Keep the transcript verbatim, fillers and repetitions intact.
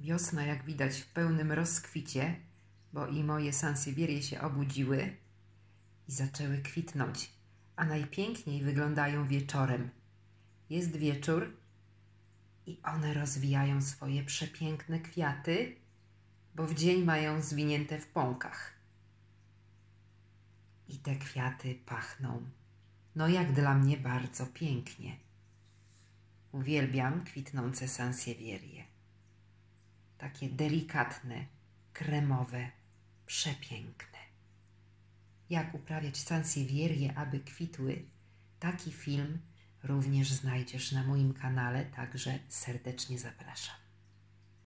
Wiosna, jak widać, w pełnym rozkwicie, bo i moje sansewierie się obudziły i zaczęły kwitnąć, a najpiękniej wyglądają wieczorem. Jest wieczór i one rozwijają swoje przepiękne kwiaty, bo w dzień mają zwinięte w pąkach. I te kwiaty pachną, no jak dla mnie, bardzo pięknie. Uwielbiam kwitnące sansewierie. Takie delikatne, kremowe, przepiękne. Jak uprawiać sansewierie, aby kwitły? Taki film również znajdziesz na moim kanale, także serdecznie zapraszam.